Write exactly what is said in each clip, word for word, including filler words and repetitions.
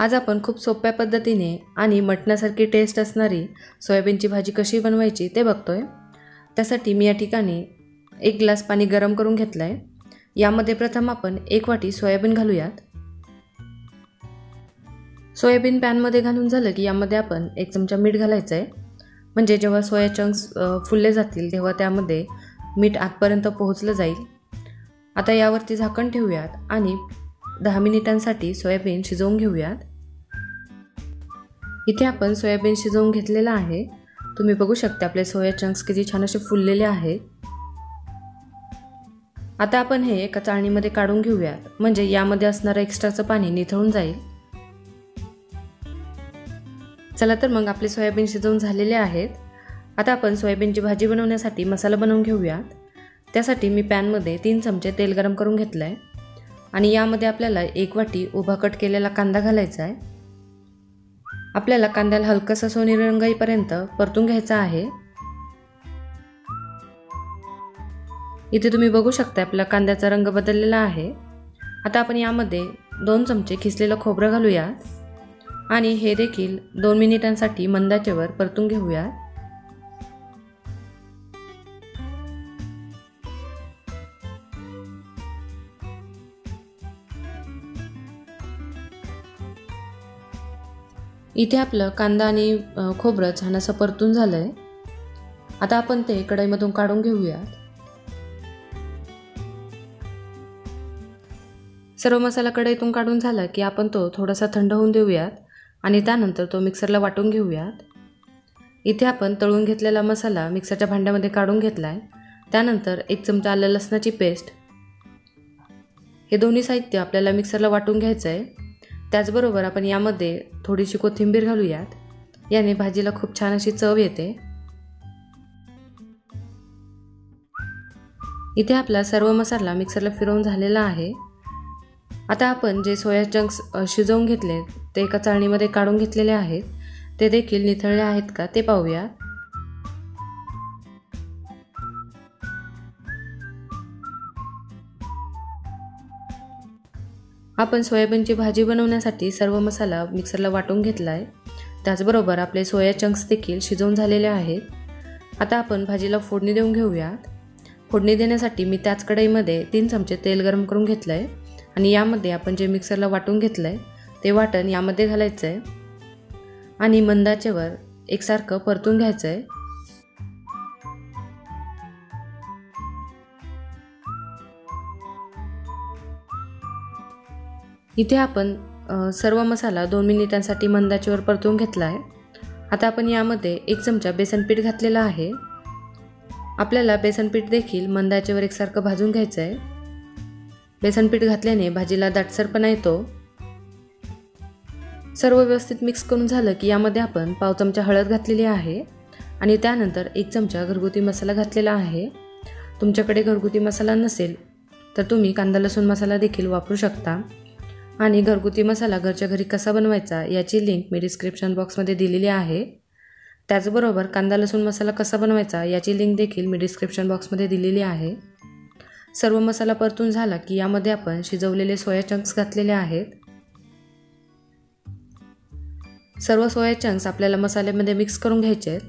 आज आपण खूप सोप्या पद्धतीने आणि मटणासारखी टेस्ट असणारी सोयाबीनची भाजी कशी बनवायची ते बघतोय। त्यासाठी मी या ठिकाणी एक ग्लास पाणी गरम करून घेतलंय। यामध्ये प्रथम आपण एक वाटी सोयाबीन घालूयात। सोयाबीन पॅनमध्ये घालून झालं की यामध्ये आपण एक चमचा मीठ घालायचं आहे, म्हणजे जेव्हा सोया चंक्स फुलले जातील तेव्हा त्यामध्ये मीठ आतपर्यंत पोहोचलं जाईल। आता यावरती झाकण ठेवूयात आणि दहा मिनिटांसाठी सोयाबीन शिजवून घेऊयात। इथे आपण सोयाबीन शिजवून घेतलेला आहे। तुम्ही बघू शकता आपले सोया चंक्स किती छान असे फुललेले आहेत। आता आपण हे एका चाळणीमध्ये काढून घेऊयात, म्हणजे यामध्ये असणारं एक्स्ट्राचं पाणी निथळून जाईल। चला तर मग आपले सोयाबीन शिजवून झालेले आहेत। आता आपण सोयाबीनची भाजी बनवण्यासाठी मसाला बनवून घेऊयात। त्यासाठी मी पॅनमध्ये तीन चमचे तेल गरम करून घेतलं आहे आणि यामध्ये आपल्याला एक वाटी उभा कट केलेला कांदा घालायचा आहे। आपल्याला कांद्याला हलकासा सोनेरी रंग येईपर्यंत परतून घ्यायचा आहे। इथे तुम्ही बघू शकता आपला कांद्याचा रंग बदललेला आहे। आता आपण यामध्ये दोन चमचे खिसलेलं खोबरं घालूयात आणि हे देखील दोन मिनिटांसाठी मंद आचेवर परतून घेऊयात। इथे आपलं कांदा आणि खोबरं छान असं परतून झालं आहे। आता आपण ते कढईमधून काढून घेऊयात। सर्व मसाला कढईतून काढून झाला की आपण तो थोडासा थंड होऊन देऊयात आणि त्यानंतर तो मिक्सरला वाटून घेऊयात। इथे आपण तळून घेतलेला मसाला मिक्सरच्या भांड्यामध्ये काढून घेतला आहे। त्यानंतर एक चमचा आलं लसणाची पेस्ट, हे दोन्ही साहित्य आपल्याला मिक्सरला वाटून घ्यायचं आहे। त्याचबरोबर आपण यामध्ये थोडीशी कोथिंबीर घालूयात, याने भाजीला खूप छान अशी चव येते। इथे आपला सर्व मसाला मिक्सरला फिरवून झालेला आहे। आता आपण जे सोया चंक्स शिजवून घेतले ते एका चाळणीमध्ये काढून घेतलेले आहेत, ते देखील निथळले आहेत का ते पाहूया। आपण सोयाबीनची भाजी बनवण्यासाठी सर्व मसाला मिक्सरला वाटून घेतला आहे। त्याचबरोबर आपले सोया चंक्स देखील शिजवून झालेले आहेत। आता आपण भाजीला फोडणी देऊन घेऊयात। फोडणी देण्यासाठी मी त्याच कढईमध्ये तीन चमचे तेल गरम करून घेतलं आहे आणि यामध्ये आपण जे मिक्सरला वाटून घेतलं आहे ते वाटण यामध्ये घालायचं आहे आणि मंद आचेवर एकसारखं परतून घ्यायचं आहे। इथे आपण सर्व मसाला दोन मिनिटांसाठी मंद आचेवर परतून घेतला आहे। आता आपण यामध्ये एक चमचा बेसनपीठ घातलेला आहे। आपल्याला बेसनपीठ देखील मंद आचेवर एकसारखं भाजून घ्यायचं आहे। बेसनपीठ घातल्याने भाजीला दाटसरपणा येतो। सर्व व्यवस्थित मिक्स करून झालं की यामध्ये आपण पाव चमचा हळद घातलेली आहे आणि त्यानंतर एक चमचा घरगुती मसाला घातलेला आहे। तुमच्याकडे घरगुती मसाला नसेल तर तुम्ही कांदा लसूण मसाला देखील वापरू शकता आणि घरगुती मसाला घरच्या घरी कसा बनवायचा याची लिंक मी डिस्क्रिप्शन बॉक्समध्ये दिलेली आहे। त्याचबरोबर कांदा लसूण मसाला कसा बनवायचा याची लिंक देखील मी डिस्क्रिप्शन बॉक्समध्ये दिलेली आहे। सर्व मसाला परतून झाला की यामध्ये आपण शिजवलेले सोया चंक्स घातलेले आहेत। सर्व सोया चंक्स आपल्याला मसाल्यामध्ये मिक्स करून घ्यायचे आहेत।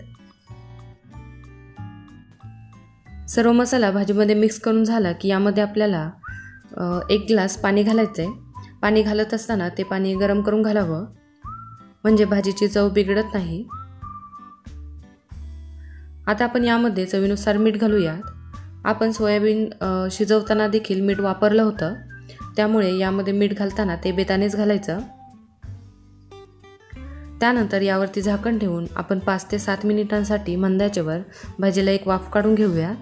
सर्व मसाला भाजीमध्ये मिक्स करून झाला की यामध्ये आपल्याला एक ग्लास पाणी घालायचं आहे। पाणी घालत असताना ते पाणी गरम करून घालावं, म्हणजे भाजीची चव बिघडत नाही। आता आपण यामध्ये चवीनुसार मीठ घालूयात। आपण सोयाबीन शिजवताना देखील मीठ वापरलं होतं, त्यामुळे यामध्ये मीठ घालताना ते बेतानेच घालायचं। त्यानंतर यावरती झाकण ठेवून आपण पाच ते सात मिनिटांसाठी मंद आचेवर भाजीला एक वाफ काढून घेऊयात।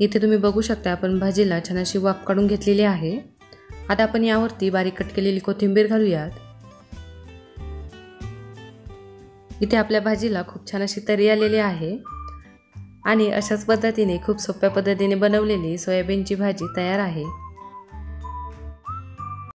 इथे तुम्ही बघू शकता आपण भाजीला छान अशी वाफ काढून घेतलेली आहे। आता आपण यावरती बारीक कट केलेली कोथिंबीर घालूयात। इथे आपल्या भाजीला खूप छान अशी तरी आलेली आहे आणि अशाच पद्धतीने खूप सोप्या पद्धतीने बनवलेली सोयाबीनची भाजी तयार आहे।